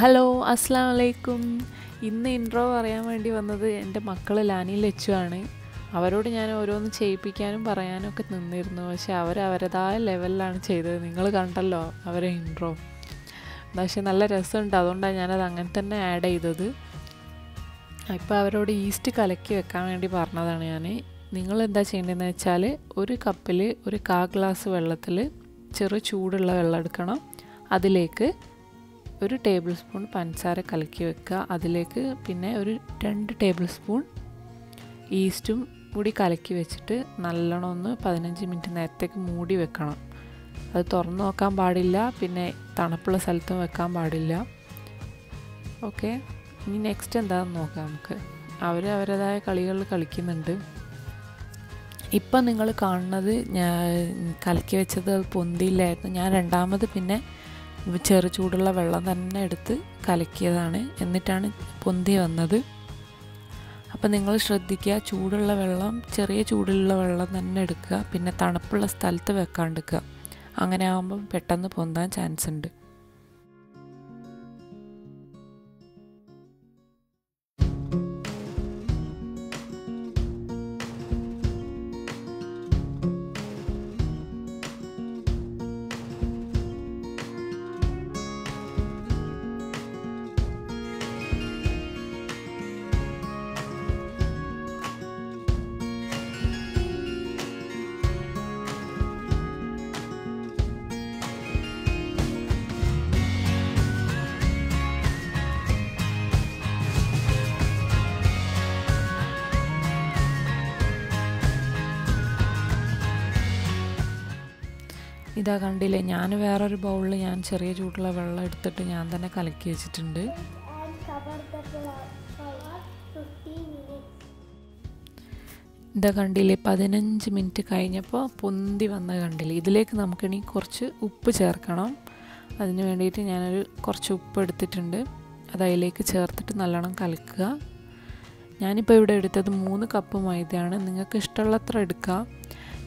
Hello അസ്സലാമു അലൈക്കും. ഇന്ന് ഇൻട്രോ പറയാൻ വേണ്ടി വന്നത് എൻ്റെ മക്കൾ ലാനിയിൽ വെച്ചുമാണ്. അവരോട് ഞാൻ ഓരോന്ന് ചെയ്യിപ്പിക്കാനും പറയാനും ഒക്കെ നിന്നിരുന്നു, പക്ഷെ അവരവരുടേതായ ലെവലിലാണ് ചെയ്തത്. നിങ്ങൾ കണ്ടല്ലോ അവരെ ഇൻട്രോ, പക്ഷെ നല്ല രസമുണ്ട്. അതുകൊണ്ടാണ് ഞാനത് അങ്ങനെ തന്നെ ആഡ് ചെയ്തത്. ഇപ്പോൾ അവരോട് ഈസ്റ്റ് കലക്കി വെക്കാൻ വേണ്ടി പറഞ്ഞതാണ് ഞാൻ. നിങ്ങളെന്താ ചെയ്യേണ്ടതെന്ന് വെച്ചാൽ, ഒരു കപ്പിൽ ഒരു കാ ഗ്ലാസ് വെള്ളത്തിൽ ചെറു ചൂടുള്ള വെള്ളം എടുക്കണം. അതിലേക്ക് ഒരു ടേബിൾ സ്പൂൺ പഞ്ചസാര കലക്കി വെക്കുക. അതിലേക്ക് പിന്നെ ഒരു 2 ടേബിൾ സ്പൂൺ ഈസ്റ്റും കൂടി കലക്കി വെച്ചിട്ട് നല്ലോണം ഒന്ന് 15 മിനിറ്റ് നേരത്തേക്ക് മൂടി വെക്കണം. അത് തുറന്ന് നോക്കാൻ പാടില്ല, പിന്നെ തണുപ്പുള്ള സ്ഥലത്തും വെക്കാൻ പാടില്ല. ഓക്കെ, ഇനി നെക്സ്റ്റ് എന്താണെന്ന് നോക്കാം നമുക്ക്. അവരവരുടേതായ കളികൾ കളിക്കുന്നുണ്ട്. ഇപ്പം നിങ്ങൾ കാണുന്നത് ഞാൻ കലക്കി വെച്ചത് പൊന്തിയില്ലായിരുന്നു. ഞാൻ രണ്ടാമത് പിന്നെ ചെറു ചൂടുള്ള വെള്ളം തന്നെ എടുത്ത് കലക്കിയതാണ്, എന്നിട്ടാണ് പൊന്തി വന്നത്. അപ്പം നിങ്ങൾ ശ്രദ്ധിക്കുക, ചൂടുള്ള വെള്ളം, ചെറിയ ചൂടുള്ള വെള്ളം തന്നെ എടുക്കുക. പിന്നെ തണുപ്പുള്ള സ്ഥലത്ത് വെക്കാണ്ടിരിക്കുക. അങ്ങനെ ആകുമ്പം പെട്ടെന്ന് പൊന്താൻ ചാൻസ് ഉണ്ട്. ഇതാ കണ്ടില്ലേ, ഞാൻ വേറൊരു ബൗളിൽ ഞാൻ ചെറിയ ചൂടുള്ള വെള്ളം എടുത്തിട്ട് ഞാൻ തന്നെ കലക്കി വെച്ചിട്ടുണ്ട്. ഇതാ കണ്ടില്ലേ, 15 മിനിറ്റ് കഴിഞ്ഞപ്പോൾ പൊന്തി വന്ന കണ്ടില്ലേ. ഇതിലേക്ക് നമുക്കിനി കുറച്ച് ഉപ്പ് ചേർക്കണം. അതിന് വേണ്ടിയിട്ട് ഞാനൊരു കുറച്ച് ഉപ്പ് എടുത്തിട്ടുണ്ട്. അത് അതിലേക്ക് ചേർത്തിട്ട് നല്ലോണം കലക്കുക. ഞാനിപ്പോൾ ഇവിടെ എടുത്തത് 3 കപ്പ് മൈദയാണ്. നിങ്ങൾക്ക് ഇഷ്ടമുള്ളത്ര എടുക്കാം.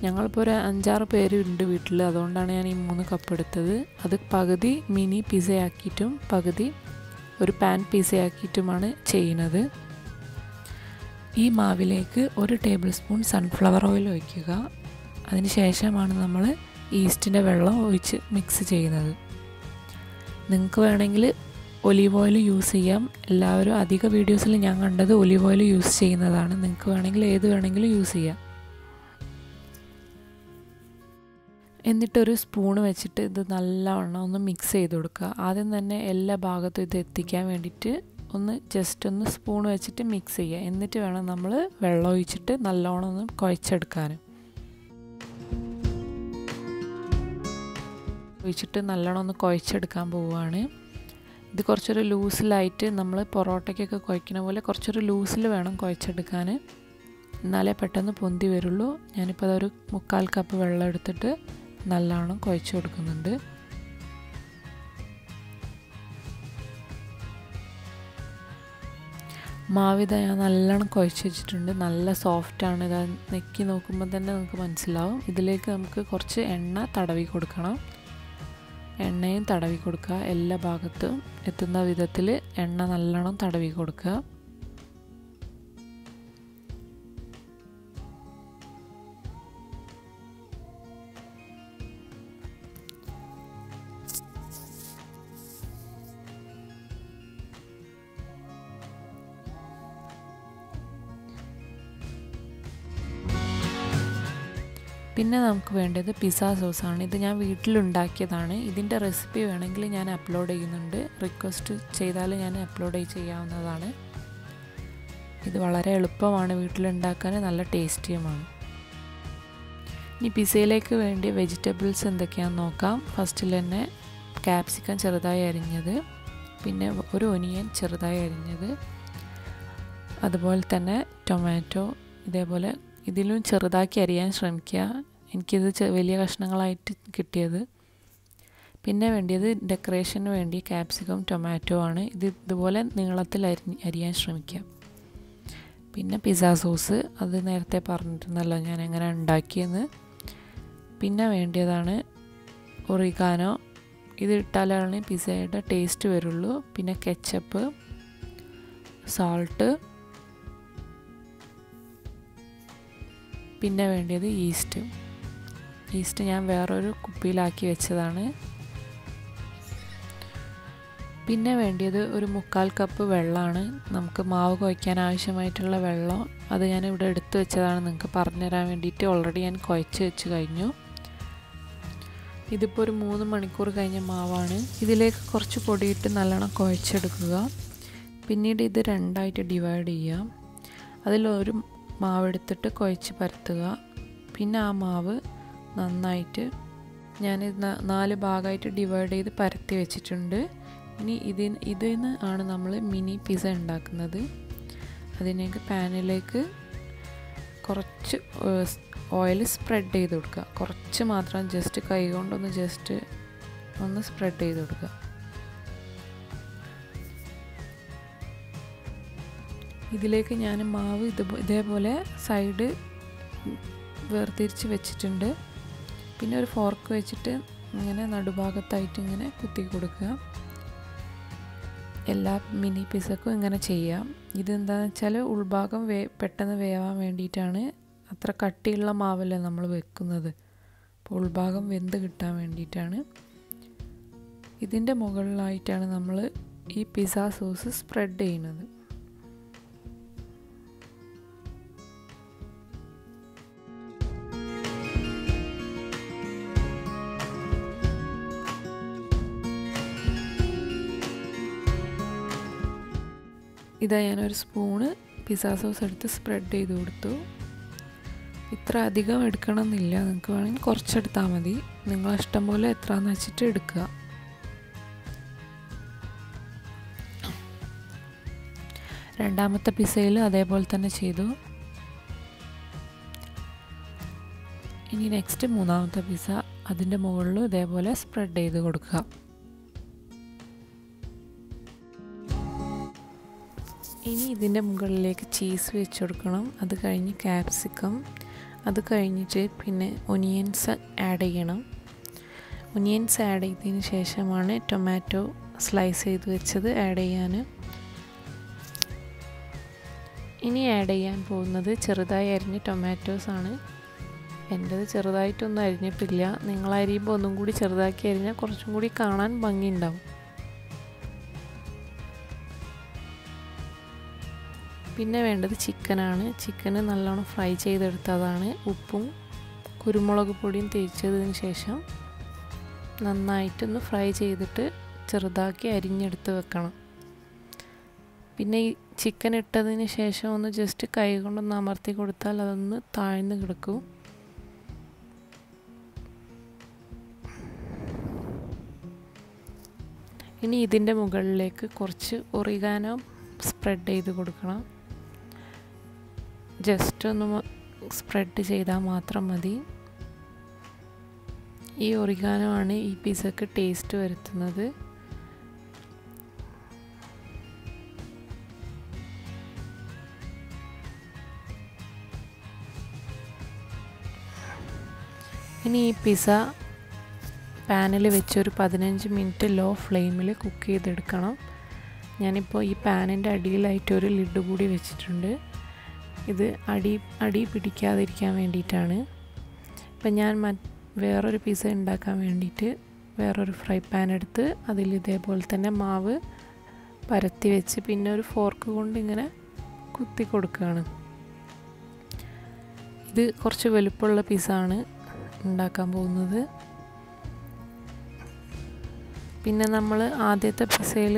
ഞങ്ങളിപ്പോൾ ഒരു 5-6 പേരുണ്ട് വീട്ടിൽ. അതുകൊണ്ടാണ് ഞാൻ ഈ 3 കപ്പ് എടുത്തത്. അത് പകുതി മിനി പിസയാക്കിയിട്ടും പകുതി ഒരു പാൻ പിസയാക്കിയിട്ടുമാണ് ചെയ്യുന്നത്. ഈ മാവിലേക്ക് 1 ടേബിൾ സ്പൂൺ സൺഫ്ലവർ ഓയിൽ ഒഴിക്കുക. അതിന് ശേഷമാണ് നമ്മൾ ഈസ്റ്റിൻ്റെ വെള്ളം ഒഴിച്ച് മിക്സ് ചെയ്യുന്നത്. നിങ്ങൾക്ക് വേണമെങ്കിൽ ഒലീവ് ഓയിൽ യൂസ് ചെയ്യാം. എല്ലാവരും അധിക വീഡിയോസിൽ ഞാൻ കണ്ടത് ഒലീവ് ഓയിൽ യൂസ് ചെയ്യുന്നതാണ്. നിങ്ങൾക്ക് വേണമെങ്കിൽ ഏത് വേണമെങ്കിലും യൂസ് ചെയ്യാം. എന്നിട്ടൊരു സ്പൂണ് വെച്ചിട്ട് ഇത് നല്ലവണ്ണം ഒന്ന് മിക്സ് ചെയ്ത് കൊടുക്കുക. ആദ്യം തന്നെ എല്ലാ ഭാഗത്തും ഇത് എത്തിക്കാൻ വേണ്ടിയിട്ട് ജസ്റ്റ് ഒന്ന് സ്പൂൺ വെച്ചിട്ട് മിക്സ് ചെയ്യുക. എന്നിട്ട് വേണം നമ്മൾ വെള്ളം ഒഴിച്ചിട്ട് നല്ലോണം ഒന്ന് കുഴച്ചെടുക്കാൻ. ഒഴിച്ചിട്ട് നല്ലോണം ഒന്ന് കുഴച്ചെടുക്കാൻ പോവുകയാണ്. ഇത് കുറച്ചൊരു ലൂസിലായിട്ട്, നമ്മൾ പൊറോട്ടയ്ക്കൊക്കെ കുഴക്കുന്ന പോലെ കുറച്ചൊരു ലൂസിൽ വേണം കുഴച്ചെടുക്കാൻ, എന്നാലേ പെട്ടെന്ന് പൊന്തി വരുള്ളൂ. ഞാനിപ്പോൾ അതൊരു മുക്കാൽ കപ്പ് വെള്ളം എടുത്തിട്ട് നല്ലോണം കുഴച്ച് കൊടുക്കുന്നുണ്ട്. മാവിത ഞാൻ നല്ലോണം കുഴച്ച് വെച്ചിട്ടുണ്ട്. നല്ല സോഫ്റ്റാണ്. ഇതാ നെക്കി നോക്കുമ്പോൾ തന്നെ നമുക്ക് മനസ്സിലാവും. ഇതിലേക്ക് നമുക്ക് കുറച്ച് എണ്ണ തടവി കൊടുക്കണം. എണ്ണയും തടവി കൊടുക്കുക. എല്ലാ ഭാഗത്തും എത്തുന്ന വിധത്തിൽ എണ്ണ നല്ലോണം തടവി കൊടുക്കുക. പിന്നെ നമുക്ക് വേണ്ടത് പിസ്സ സോസാണ്. ഇത് ഞാൻ വീട്ടിലുണ്ടാക്കിയതാണ്. ഇതിൻ്റെ റെസിപ്പി വേണമെങ്കിൽ ഞാൻ അപ്ലോഡ് ചെയ്യുന്നുണ്ട്. റിക്വസ്റ്റ് ചെയ്താൽ ഞാൻ അപ്ലോഡ് ചെയ്യാവുന്നതാണ്. ഇത് വളരെ എളുപ്പമാണ് വീട്ടിലുണ്ടാക്കാൻ, നല്ല ടേസ്റ്റിയുമാണ്. ഇനി പിസ്സയിലേക്ക് വേണ്ടി വെജിറ്റബിൾസ് എന്തൊക്കെയാണെന്ന് നോക്കാം. ഫസ്റ്റിൽ തന്നെ ക്യാപ്സിക്കം ചെറുതായി അരിഞ്ഞത്, പിന്നെ ഒരു ഒനിയൻ ചെറുതായി അരിഞ്ഞത്, അതുപോലെ തന്നെ ടൊമാറ്റോ ഇതേപോലെ ഇതിലും ചെറുതാക്കി അരിയാൻ ശ്രമിക്കുക. എനിക്കിത് വലിയ കഷ്ണങ്ങളായിട്ട് കിട്ടിയത്. പിന്നെ വേണ്ടിയത് ഡെക്കറേഷന് വേണ്ടി ക്യാപ്സിക്കം ടൊമാറ്റോ ആണ്. ഇതുപോലെ നീളത്തിൽ അരിയാൻ ശ്രമിക്കുക. പിന്നെ പിസ്സ സോസ്, അത് നേരത്തെ പറഞ്ഞിരുന്നല്ലോ ഞാൻ എങ്ങനെ ഉണ്ടാക്കിയെന്ന്. പിന്നെ വേണ്ടിയതാണ് ഒറിഗാനോ. ഇത് ഇട്ടാലാണ് പിസയുടെ ടേസ്റ്റ് വരുള്ളൂ. പിന്നെ കെച്ചപ്പ്, സാൾട്ട്, പിന്നെ വേണ്ടിയത് ഈസ്റ്റ്. ഈസ്റ്റ് ഞാൻ വേറൊരു കുപ്പിയിലാക്കി വെച്ചതാണ്. പിന്നെ വേണ്ടിയത് ഒരു 1/4 കപ്പ് വെള്ളമാണ്. നമുക്ക് മാവ് കുഴയ്ക്കാൻ ആവശ്യമായിട്ടുള്ള വെള്ളം അത് ഞാൻ ഇവിടെ എടുത്തു വെച്ചതാണ്, നിങ്ങൾക്ക് പറഞ്ഞുതരാൻ വേണ്ടിയിട്ട്. ഓൾറെഡി ഞാൻ കുഴച്ച് വെച്ച് കഴിഞ്ഞു. ഇതിപ്പോൾ ഒരു 3 മണിക്കൂർ കഴിഞ്ഞ മാവാണ്. ഇതിലേക്ക് കുറച്ച് പൊടിയിട്ട് നല്ലോണം കുഴച്ചെടുക്കുക. പിന്നീട് ഇത് രണ്ടായിട്ട് ഡിവൈഡ് ചെയ്യാം. അതിലൊരു മാവെടുത്തിട്ട് കുഴച്ച് പരത്തുക. പിന്നെ ആ മാവ് നന്നായിട്ട് ഞാനിത് 4 ഭാഗമായിട്ട് ഡിവൈഡ് ചെയ്ത് പരത്തി വെച്ചിട്ടുണ്ട്. ഇനി ഇതിന് ആണ് നമ്മൾ മിനി പിസ ഉണ്ടാക്കുന്നത്. അതിനേക്ക് പാനിലേക്ക് കുറച്ച് ഓയിൽ സ്പ്രെഡ് ചെയ്ത് കൊടുക്കുക. കുറച്ച് മാത്രം, ജസ്റ്റ് കൈ കൊണ്ടൊന്ന് ജസ്റ്റ് ഒന്ന് സ്പ്രെഡ് ചെയ്ത് കൊടുക്കുക. ഇതിലേക്ക് ഞാൻ മാവ് ഇതേപോലെ സൈഡ് വേർതിരിച്ച് വെച്ചിട്ടുണ്ട്. പിന്നെ ഒരു ഫോർക്ക് വെച്ചിട്ട് ഇങ്ങനെ നടുഭാഗത്തായിട്ട് ഇങ്ങനെ കുത്തി കൊടുക്കുക. എല്ലാ മിനി പിസക്കും ഇങ്ങനെ ചെയ്യാം. ഇതെന്താണെന്ന് വെച്ചാൽ ഉൾഭാഗം പെട്ടെന്ന് വേവാൻ വേണ്ടിയിട്ടാണ്. അത്ര കട്ടിയുള്ള മാവല്ലേ നമ്മൾ വെക്കുന്നത്, അപ്പോൾ ഉൾഭാഗം വെന്ത് കിട്ടാൻ വേണ്ടിയിട്ടാണ്. ഇതിൻ്റെ മുകളിലായിട്ടാണ് നമ്മൾ ഈ പിസ സോസ് സ്പ്രെഡ് ചെയ്യുന്നത്. ഇതാ ഞാനൊരു സ്പൂണ് പിസ്സ സോസ് എടുത്ത് സ്പ്രെഡ് ചെയ്ത് കൊടുത്തു. ഇത്ര അധികം എടുക്കണമെന്നില്ല, നിങ്ങൾക്ക് വേണമെങ്കിൽ കുറച്ചെടുത്താൽ മതി. നിങ്ങളിഷ്ടം പോലെ എത്രയെന്ന് വെച്ചിട്ട് എടുക്കുക. രണ്ടാമത്തെ പിസയിൽ അതേപോലെ തന്നെ ചെയ്തു. ഇനി നെക്സ്റ്റ് 3ാമത്തെ പിസ, അതിൻ്റെ മുകളിലും ഇതേപോലെ സ്പ്രെഡ് ചെയ്ത് കൊടുക്കുക. ഇനി ഇതിൻ്റെ മുകളിലേക്ക് ചീസ് വെച്ച് കൊടുക്കണം. അത് കഴിഞ്ഞ് ക്യാപ്സിക്കം, അത് കഴിഞ്ഞിട്ട് പിന്നെ ഒനിയൻസ് ആഡ് ചെയ്യണം. ഒനിയൻസ് ആഡ് ചെയ്തതിന് ശേഷമാണ് ടൊമാറ്റോ സ്ലൈസ് ചെയ്ത് വെച്ചത് ആഡ് ചെയ്യാൻ. ഇനി ആഡ് ചെയ്യാൻ പോകുന്നത് ചെറുതായി അരിഞ്ഞ ടൊമാറ്റോസാണ്. എൻ്റേത് ചെറുതായിട്ടൊന്നും അരിഞ്ഞിട്ടില്ല. നിങ്ങളരിയുമ്പോൾ ഒന്നും കൂടി ചെറുതാക്കി അരിഞ്ഞാൽ കുറച്ചും കൂടി കാണാൻ ഭംഗിയുണ്ടാവും. പിന്നെ വേണ്ടത് ചിക്കനാണ്. ചിക്കന് നല്ലോണം ഫ്രൈ ചെയ്തെടുത്തതാണ്. ഉപ്പും കുരുമുളക് പൊടിയും തേച്ചതിന് ശേഷം നന്നായിട്ടൊന്ന് ഫ്രൈ ചെയ്തിട്ട് ചെറുതാക്കി അരിഞ്ഞെടുത്ത് വെക്കണം. പിന്നെ ഈ ചിക്കൻ ഇട്ടതിന് ശേഷം ഒന്ന് ജസ്റ്റ് കൈ കൊണ്ടൊന്ന് അമർത്തി കൊടുത്താൽ അതൊന്ന് താഴ്ന്ന് കിടക്കും. ഇനി ഇതിൻ്റെ മുകളിലേക്ക് കുറച്ച് ഒറിഗാനോ സ്പ്രെഡ് ചെയ്ത് കൊടുക്കണം. ജസ്റ്റ് ഒന്ന് സ്പ്രെഡ് ചെയ്താൽ മാത്രം മതി. ഈ ഒറിഗാനോ ആണ് ഈ പിസക്ക് ടേസ്റ്റ് വരുത്തുന്നത്. ഇനി ഈ പിസ പാനിൽ വെച്ച് ഒരു 15 മിനിറ്റ് ലോ ഫ്ലെയിമിൽ കുക്ക് ചെയ്തെടുക്കണം. ഞാനിപ്പോൾ ഈ പാനിൻ്റെ അടിയിലായിട്ടൊരു ലിഡ് കൂടി വെച്ചിട്ടുണ്ട്. ഇത് അടി പിടിക്കാതിരിക്കാൻ വേണ്ടിയിട്ടാണ്. ഇപ്പം ഞാൻ വേറൊരു പിസ ഉണ്ടാക്കാൻ വേണ്ടിയിട്ട് വേറൊരു ഫ്രൈ പാൻ എടുത്ത് അതിൽ ഇതേപോലെ തന്നെ മാവ് പരത്തി വെച്ച് പിന്നെ ഒരു ഫോർക്ക് കൊണ്ട് ഇങ്ങനെ കുത്തി കൊടുക്കുകയാണ്. ഇത് കുറച്ച് വലുപ്പമുള്ള പിസാണ് ഉണ്ടാക്കാൻ പോകുന്നത്. പിന്നെ നമ്മൾ ആദ്യത്തെ പിസയിൽ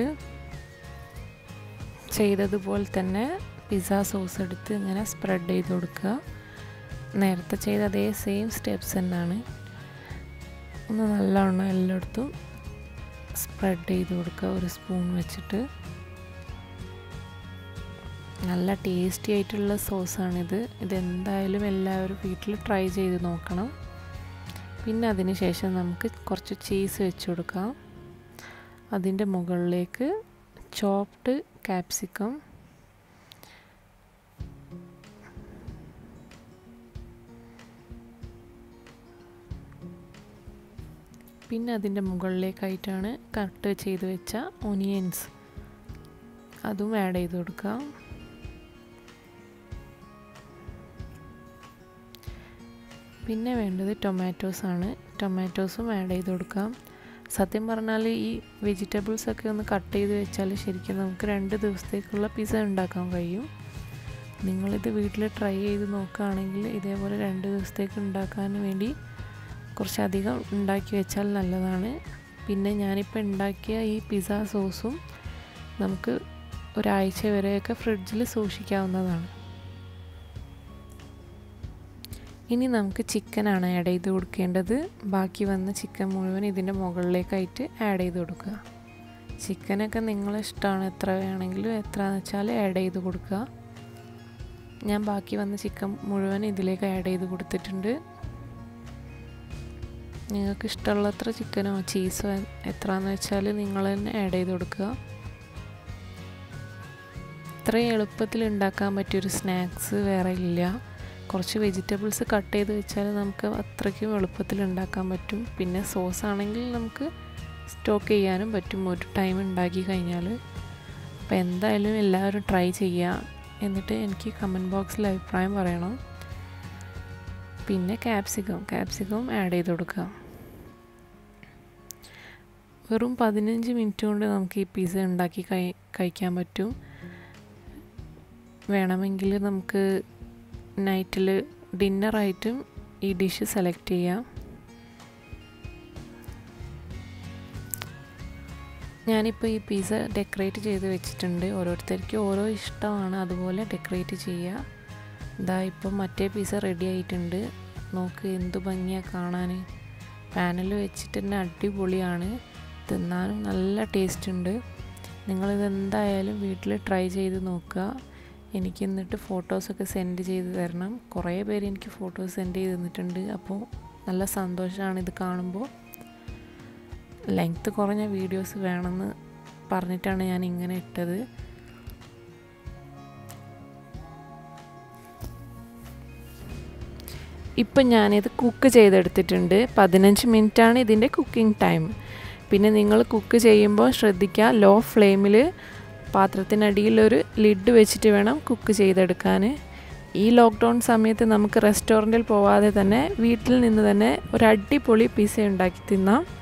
ചെയ്തതുപോലെ തന്നെ പിസ്സ സോസ് എടുത്ത് ഇങ്ങനെ സ്പ്രെഡ് ചെയ്ത് കൊടുക്കുക. നേരത്തെ ചെയ്ത അതേ സെയിം സ്റ്റെപ്സ് തന്നെയാണ്. ഒന്ന് നല്ലവണ്ണം എല്ലായിടത്തും സ്പ്രെഡ് ചെയ്ത് കൊടുക്കുക ഒരു സ്പൂൺ വെച്ചിട്ട്. നല്ല ടേസ്റ്റി ആയിട്ടുള്ള സോസാണിത്. ഇതെന്തായാലും എല്ലാവരും വീട്ടിൽ ട്രൈ ചെയ്ത് നോക്കണം. പിന്നെ അതിന് ശേഷം നമുക്ക് കുറച്ച് ചീസ് വെച്ച് കൊടുക്കാം. അതിൻ്റെ മുകളിലേക്ക് ചോപ്ഡ് ക്യാപ്സിക്കം, പിന്നെ അതിൻ്റെ മുകളിലേക്കായിട്ടാണ് കട്ട് ചെയ്ത് വെച്ച ഓണിയൻസ് അതും ആഡ് ചെയ്ത് കൊടുക്കുക. പിന്നെ വേണ്ടത് ടൊമാറ്റോസ് ആണ്. ടൊമാറ്റോസും ആഡ് ചെയ്ത് കൊടുക്കാം. സത്യം പറഞ്ഞാൽ ഈ വെജിറ്റബിൾസ് ഒക്കെ ഒന്ന് കട്ട് ചെയ്ത് വെച്ചാൽ ശരിക്കും നമുക്ക് 2 ദിവസത്തേക്കുള്ള പിസ്സ ഉണ്ടാക്കാൻ കഴിയും. നിങ്ങളിത് വീട്ടിൽ ട്രൈ ചെയ്ത് നോക്കുകയാണെങ്കിൽ ഇതേപോലെ 2 ദിവസത്തേക്ക് ഉണ്ടാക്കാൻ വേണ്ടി കുറച്ചധികം ഉണ്ടാക്കി വെച്ചാൽ നല്ലതാണ്. പിന്നെ ഞാനിപ്പോൾ ഉണ്ടാക്കിയ ഈ പിസ്സ സോസും നമുക്ക് ഒരാഴ്ച വരെയൊക്കെ ഫ്രിഡ്ജിൽ സൂക്ഷിക്കാവുന്നതാണ്. ഇനി നമുക്ക് ചിക്കനാണ് ആഡ് ചെയ്ത് കൊടുക്കേണ്ടത്. ബാക്കി വന്ന ചിക്കൻ മുഴുവൻ ഇതിൻ്റെ മുകളിലേക്കായിട്ട് ആഡ് ചെയ്ത് കൊടുക്കുക. ചിക്കനൊക്കെ നിങ്ങളിഷ്ടമാണ്, എത്ര വേണമെങ്കിലും എത്രയെന്ന് വെച്ചാൽ ആഡ് ചെയ്ത് കൊടുക്കുക. ഞാൻ ബാക്കി വന്ന ചിക്കൻ മുഴുവൻ ഇതിലേക്ക് ആഡ് ചെയ്ത് കൊടുത്തിട്ടുണ്ട്. നിങ്ങൾക്ക് ഇഷ്ടമുള്ളത്ര ചിക്കനോ ചീസോ എത്രയെന്ന് വെച്ചാൽ നിങ്ങൾ തന്നെ ആഡ് ചെയ്ത് കൊടുക്കുക. ഇത്രയും എളുപ്പത്തിൽ ഉണ്ടാക്കാൻ പറ്റിയൊരു സ്നാക്സ് വേറെ ഇല്ല. കുറച്ച് വെജിറ്റബിൾസ് കട്ട് ചെയ്ത് വെച്ചാൽ നമുക്ക് അത്രയ്ക്കും എളുപ്പത്തിൽ ഉണ്ടാക്കാൻ പറ്റും. പിന്നെ സോസ് ആണെങ്കിൽ നമുക്ക് സ്റ്റോക്ക് ചെയ്യാനും പറ്റും ഒരു ടൈം ഉണ്ടാക്കി കഴിഞ്ഞാൽ. അപ്പോൾ എന്തായാലും എല്ലാവരും ട്രൈ ചെയ്യുക, എന്നിട്ട് എനിക്ക് കമൻറ്റ് ബോക്സിൽ അഭിപ്രായം പറയണം. പിന്നെ ക്യാപ്സിക്കം ആഡ് ചെയ്ത് കൊടുക്കുക. വെറും 15 മിനിറ്റ് കൊണ്ട് നമുക്ക് ഈ പിസ്സ ഉണ്ടാക്കി കഴിക്കാൻ പറ്റും. വേണമെങ്കിൽ നമുക്ക് നൈറ്റിൽ ഡിന്നറായിട്ടും ഈ ഡിഷ് സെലക്ട് ചെയ്യാം. ഞാനിപ്പോൾ ഈ പിസ്സ ഡെക്കറേറ്റ് ചെയ്ത് വെച്ചിട്ടുണ്ട്. ഓരോരുത്തർക്ക് ഓരോ ഇഷ്ടമാണ്, അതുപോലെ ഡെക്കറേറ്റ് ചെയ്യുക. ഇതാ ഇപ്പോൾ മറ്റേ പിസ്സ റെഡി ആയിട്ടുണ്ട്. നോക്ക് എന്തു ഭംഗിയാണ് കാണാൻ. പാനിൽ വെച്ചിട്ട് തന്നെ അടിപൊളിയാണ്, തിന്നാനും നല്ല ടേസ്റ്റ് ഉണ്ട്. നിങ്ങളിതെന്തായാലും വീട്ടിൽ ട്രൈ ചെയ്ത് നോക്കുക. എനിക്ക് എന്നിട്ട് ഫോട്ടോസൊക്കെ സെൻഡ് ചെയ്ത് തരണം. കുറേ പേര് എനിക്ക് ഫോട്ടോസ് സെൻഡ് ചെയ്ത് തന്നിട്ടുണ്ട്. അപ്പോൾ നല്ല സന്തോഷമാണ് ഇത് കാണുമ്പോൾ. ലെങ്ത്ത് കുറഞ്ഞ വീഡിയോസ് വേണമെന്ന് പറഞ്ഞിട്ടാണ് ഞാൻ ഇങ്ങനെ ഇട്ടത്. ഇപ്പം ഞാനിത് കുക്ക് ചെയ്തെടുത്തിട്ടുണ്ട്. 15 മിനിറ്റാണ് ഇതിൻ്റെ കുക്കിംഗ് ടൈം. പിന്നെ നിങ്ങൾ കുക്ക് ചെയ്യുമ്പോൾ ശ്രദ്ധിക്കുക, ലോ ഫ്ലെയിമിൽ പാത്രത്തിനടിയിലൊരു ലിഡ് വെച്ചിട്ട് വേണം കുക്ക് ചെയ്തെടുക്കാൻ. ഈ ലോക്ക്ഡൗൺ സമയത്ത് നമുക്ക് റെസ്റ്റോറൻറ്റിൽ പോവാതെ തന്നെ വീട്ടിൽ നിന്ന് തന്നെ ഒരു അടിപൊളി പിസ്സ ഉണ്ടാക്കി തിന്നാം.